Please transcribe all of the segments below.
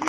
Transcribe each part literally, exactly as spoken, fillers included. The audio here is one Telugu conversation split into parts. రాజు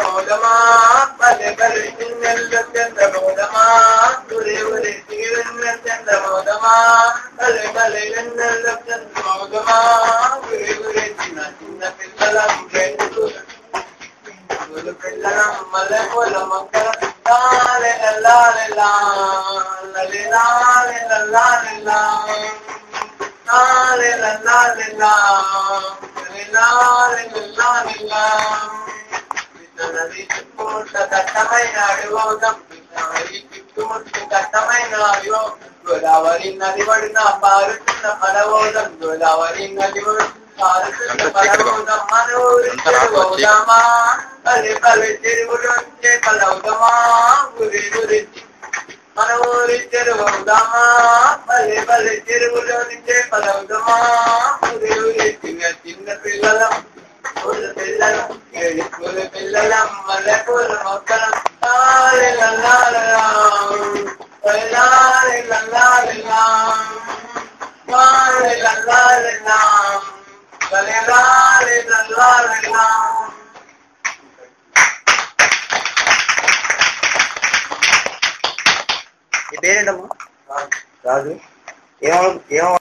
ఏమో ఏమో